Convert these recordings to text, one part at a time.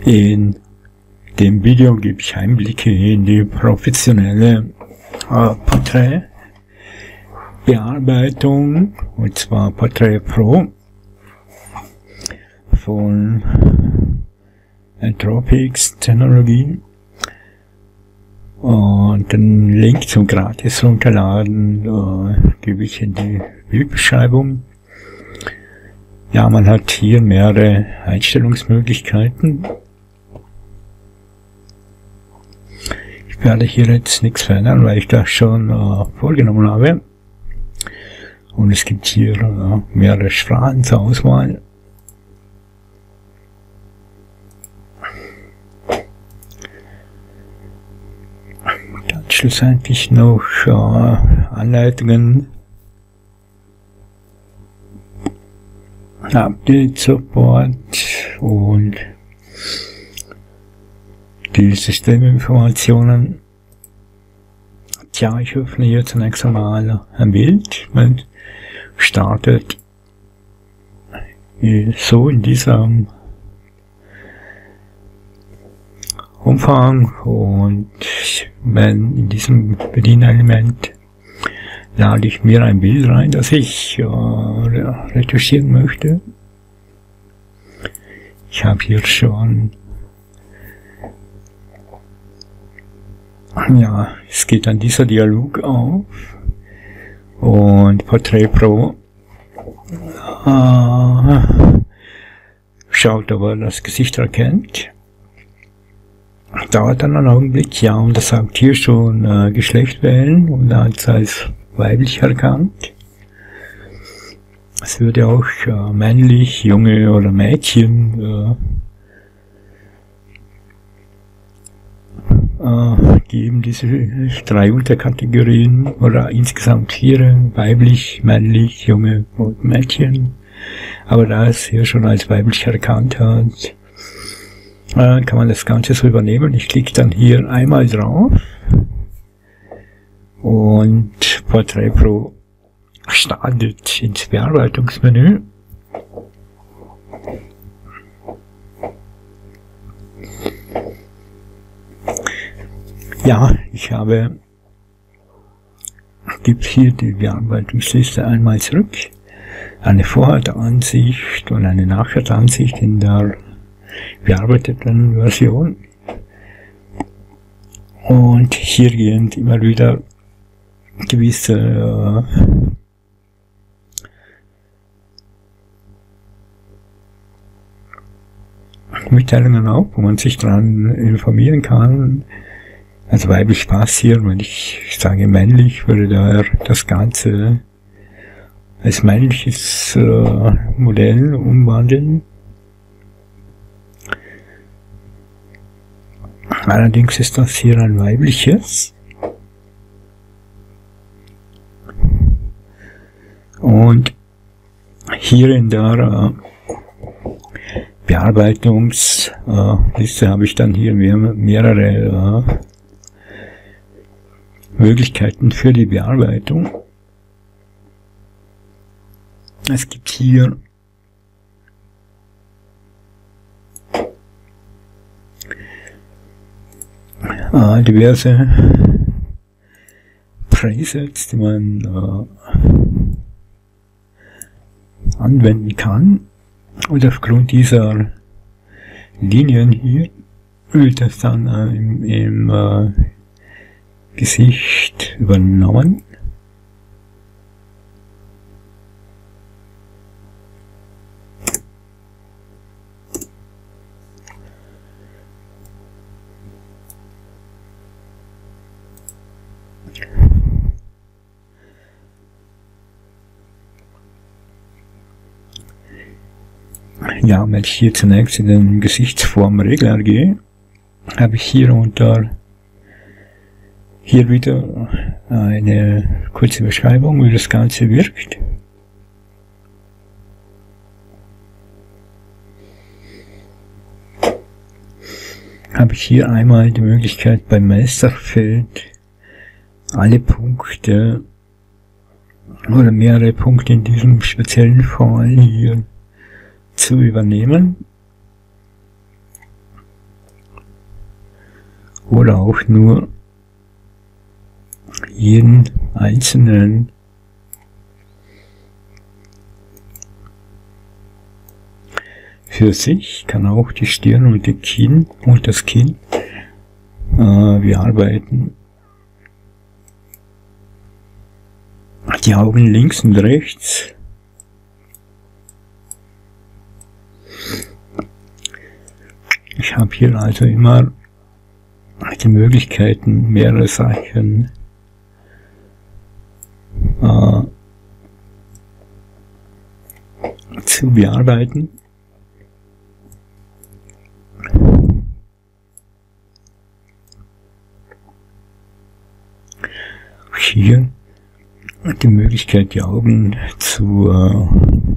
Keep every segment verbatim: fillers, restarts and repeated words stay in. In dem Video gebe ich Einblicke in die professionelle äh, Porträtbearbeitung, und zwar Portrait Pro von Entropics Technologie. Und den Link zum gratis runterladen äh, gebe ich in die Bildbeschreibung. Ja, man hat hier mehrere Einstellungsmöglichkeiten. Ich werde hier jetzt nichts verändern, weil ich das schon äh, vorgenommen habe. Und es gibt hier äh, mehrere Sprachen zur Auswahl. Dann schlussendlich noch äh, Anleitungen. Update Support und die Systeminformationen. Tja, ich öffne hier zunächst einmal ein Bild und startet so in diesem Umfang, und wenn in diesem Bedienelement lade ich mir ein Bild rein, das ich äh, retuschieren möchte. Ich habe hier schon, ja, es geht dann dieser Dialog auf, und Portrait Pro äh, schaut, ob er das Gesicht erkennt. Dauert dann einen Augenblick, ja, und das sagt hier schon äh, Geschlecht wählen, und als als weiblich erkannt. Es würde auch äh, männlich, Junge oder Mädchen äh, äh, geben, diese drei Unterkategorien, oder insgesamt vier, weiblich, männlich, Junge und Mädchen. Aber da es hier schon als weiblich erkannt hat, äh, kann man das Ganze so übernehmen. Ich klicke dann hier einmal drauf. Und Portrait Pro startet ins Bearbeitungsmenü. Ja, ich habe, gebe hier die Bearbeitungsliste einmal zurück. Eine Vorhalteansicht und eine Nachhalteansicht in der bearbeiteten Version. Und hier gehen immer wieder gewisse äh, Mitteilungen auf, wo man sich dran informieren kann. Also weiblich passt hier, wenn ich sage männlich, würde da das Ganze als männliches äh, Modell umwandeln. Allerdings ist das hier ein weibliches. Und hier in der äh, Bearbeitungsliste äh, habe ich dann hier mehr, mehrere äh, Möglichkeiten für die Bearbeitung. Es gibt hier äh, diverse Presets, die man äh, anwenden kann, und aufgrund dieser Linien hier wird das dann äh, im, im äh, Gesicht übernommen. Ja, wenn ich hier zunächst in den Gesichtsformregler gehe, habe ich hier unter, hier wieder eine kurze Beschreibung, wie das Ganze wirkt. Habe ich hier einmal die Möglichkeit, beim Meisterfeld alle Punkte oder mehrere Punkte in diesem speziellen Fall hier zu übernehmen. oder auch nur jeden einzelnen für sich, kann auch die Stirn und die Kinn und das Kinn. Äh, wir arbeiten die Augen links und rechts. Ich habe hier also immer die Möglichkeiten, mehrere Sachen äh, zu bearbeiten. Hier die Möglichkeit, die Augen zu äh,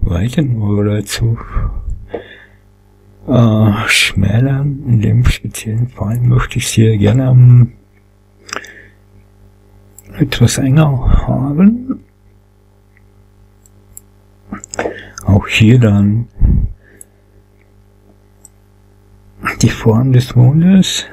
weiten oder zu äh, schmälern. In dem speziellen Fall möchte ich sie gerne ähm, etwas enger haben. Auch hier dann die Form des Mundes.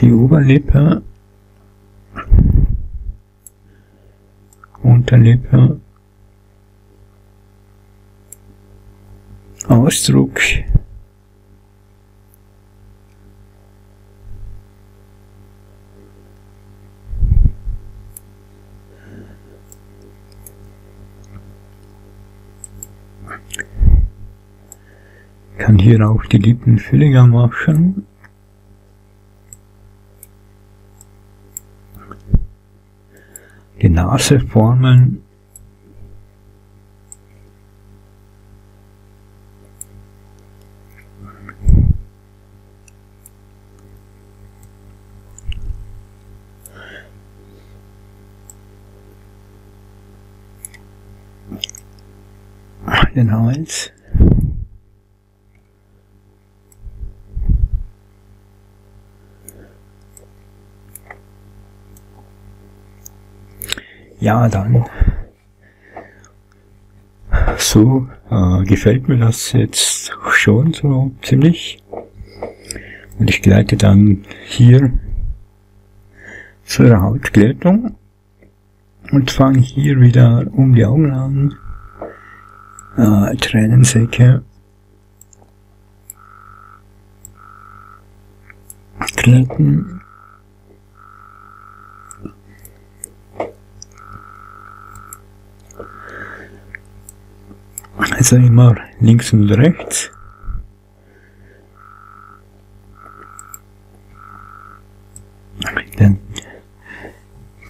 Die Oberlippe, Unterlippe, Ausdruck, kann hier auch die Lippen fülliger machen. Die Nase formen. Den Hals. Ja, dann, so äh, gefällt mir das jetzt schon so ziemlich. Und ich gleite dann hier zur Hautglättung und fange hier wieder um die Augen an, äh, Tränensäcke, glätten. Also immer links und rechts. Denn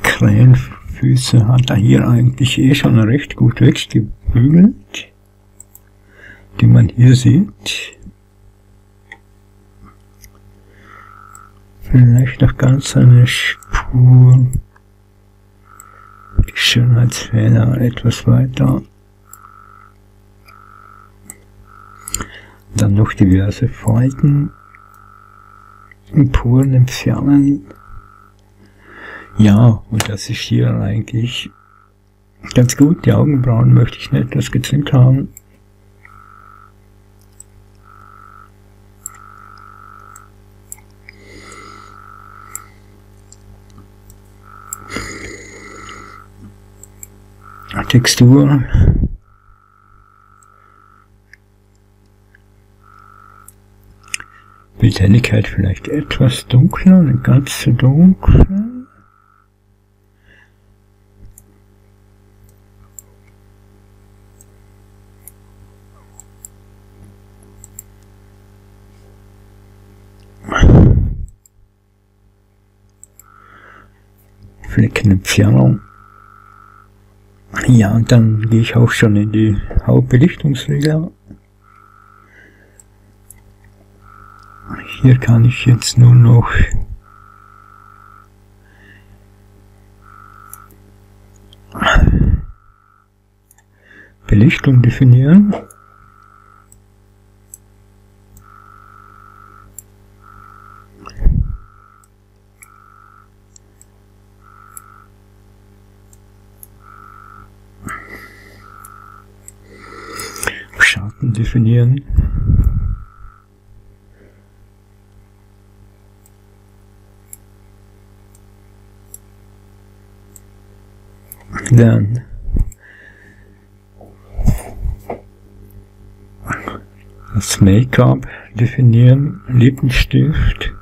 Krähenfüße hat er hier eigentlich eh schon recht gut weggebügelt, die man hier sieht. Vielleicht noch ganz eine Spur, die Schönheitsfehler etwas weiter. Dann noch diverse Falten, Poren entfernen. Ja, und das ist hier eigentlich ganz gut. Die Augenbrauen möchte ich nicht etwas gezimmt haben. Textur. Bildhelligkeit vielleicht etwas dunkler, nicht ganz so dunkel. Fleckenentfernung. Ja, und dann gehe ich auch schon in die Hautbelichtungsregler. Hier kann ich jetzt nur noch Belichtung definieren. definieren. Dann das Make-up definieren, Lippenstift,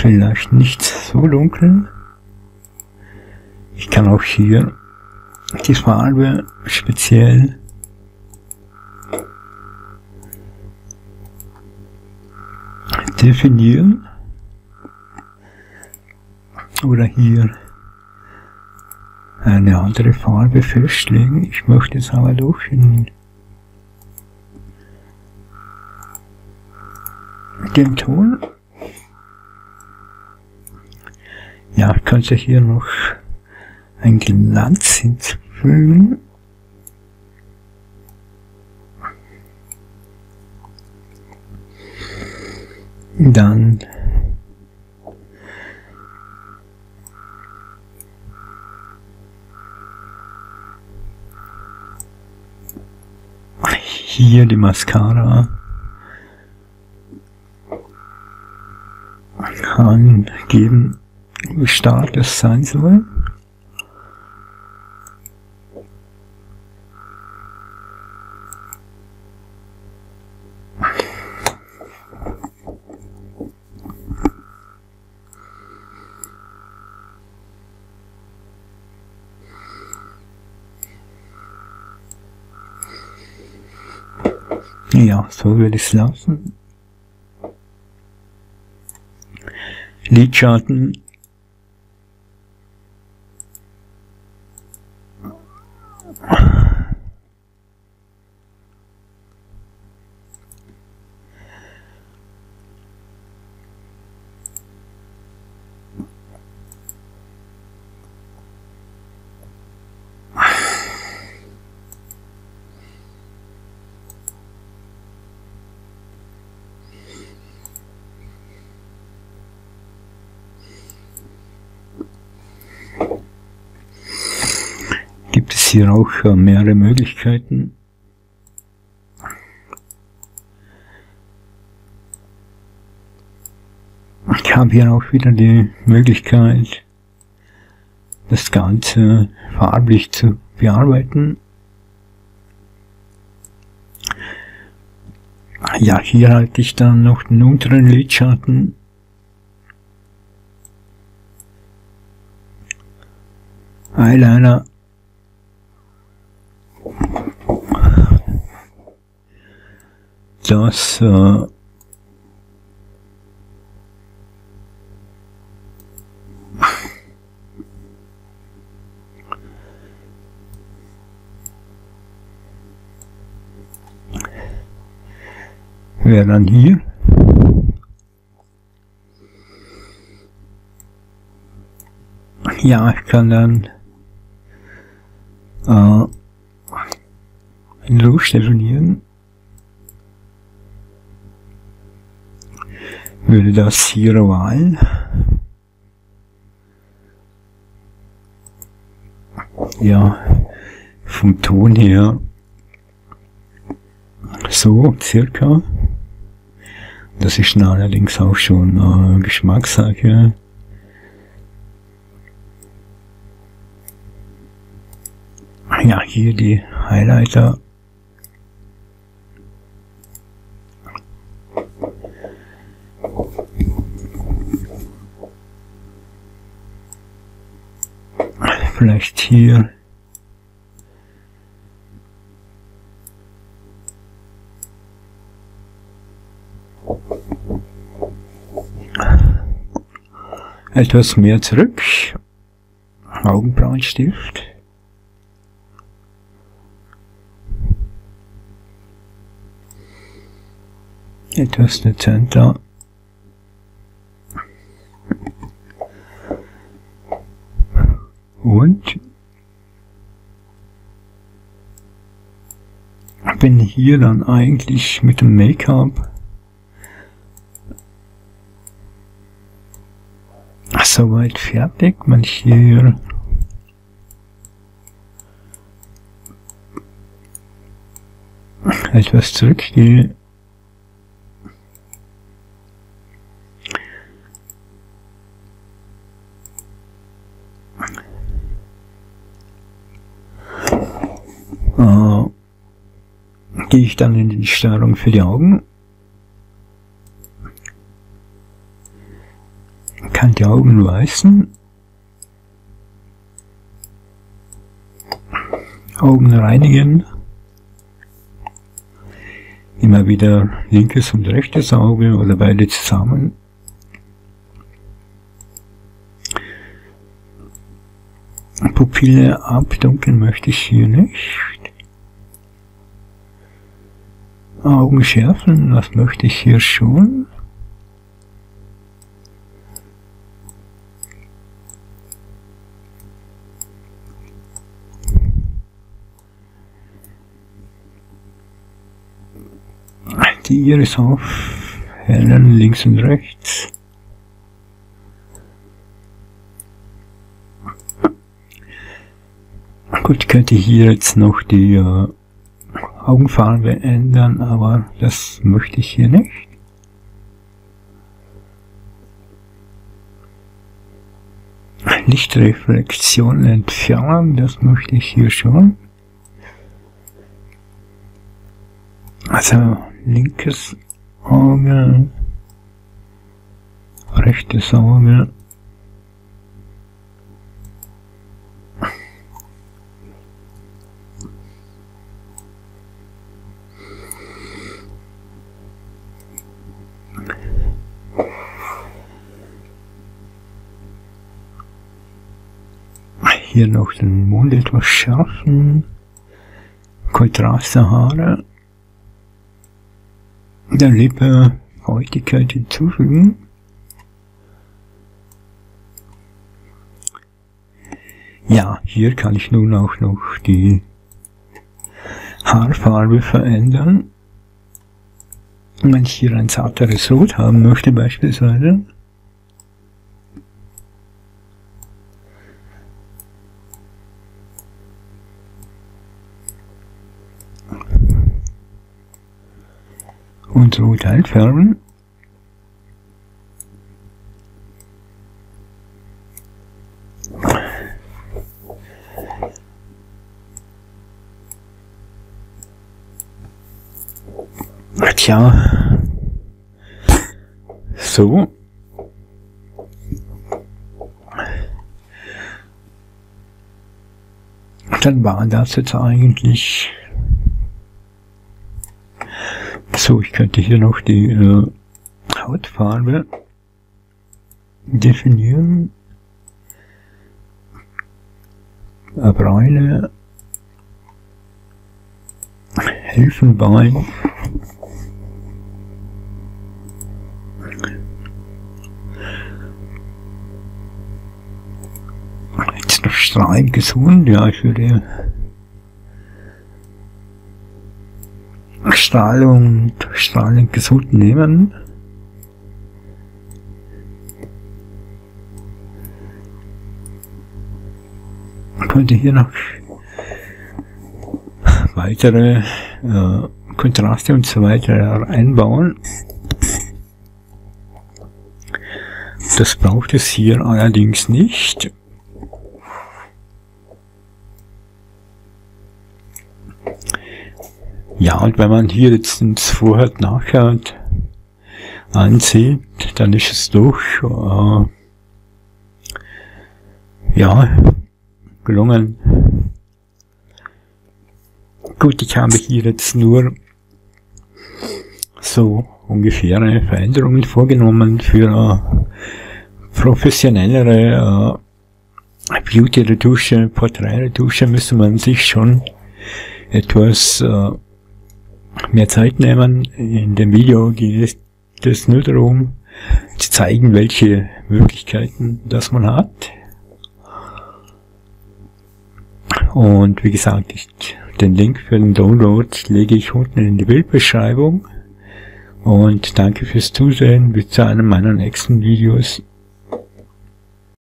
vielleicht nicht so dunkel. Ich kann auch hier die Farbe speziell definieren oder hier eine andere Farbe festlegen. Ich möchte es aber durchfinden. Mit dem Ton, ja, ich könnte hier noch ein Glanz hinzufügen. Dann hier die Mascara angeben, wie stark es sein soll. Ja, so würde ich es lassen. Lidschatten. Gibt es hier auch mehrere Möglichkeiten. Ich habe hier auch wieder die Möglichkeit, das Ganze farblich zu bearbeiten. Ja, hier halte ich dann noch den unteren Lidschatten. Eyeliner. Das äh, wäre dann hier. Ja, ich kann dann äh, in Ruhe stationieren. Würde das hier wahl ja vom Ton her so circa, das ist allerdings auch schon äh, Geschmackssache. Ja, hier die Highlighter. Vielleicht hier etwas mehr zurück, Augenbrauenstift. Etwas dezenter. Und bin hier dann eigentlich mit dem Make-up soweit fertig. Man hier etwas zurückgehe. Uh, gehe ich dann in die Steuerung für die Augen. Kann die Augen weißen. Augen reinigen. Immer wieder linkes und rechtes Auge oder beide zusammen. Pupille abdunkeln möchte ich hier nicht. Augen schärfen, das möchte ich hier schon. Die Iris auf, hellen links und rechts. Gut, könnte ich hier jetzt noch die äh, Augenfarbe ändern, aber das möchte ich hier nicht. Lichtreflexion entfernen, das möchte ich hier schon. Also linkes Auge, rechtes Auge. Hier noch den Mund etwas schärfen, Kontrast der Haare, der Lippe Feuchtigkeit hinzufügen, ja, hier kann ich nun auch noch die Haarfarbe verändern, wenn ich hier ein zarteres Rot haben möchte beispielsweise. Und Rot einfärben. Tja. So. Dann war das jetzt eigentlich. So, ich könnte hier noch die äh, Hautfarbe definieren. Braune, Elfenbein. Jetzt noch strahlend gesund, ja, ich würde Strahlung, strahlend gesund nehmen. Man könnte hier noch weitere äh, Kontraste und so weiter einbauen. Das braucht es hier allerdings nicht. Ja, und wenn man hier jetzt ins Vorher und Nachher ansieht, dann ist es durch, äh, ja, gelungen. Gut, ich habe hier jetzt nur so ungefähre Veränderungen vorgenommen für äh, professionellere äh, Beauty-Retusche, Portrait-Retusche müsste man sich schon etwas äh, mehr Zeit nehmen. In dem Video geht es nur darum, zu zeigen, welche Möglichkeiten das man hat. Und wie gesagt, ich, den Link für den Download lege ich unten in die Bildbeschreibung. Und danke fürs Zusehen, bis zu einem meiner nächsten Videos.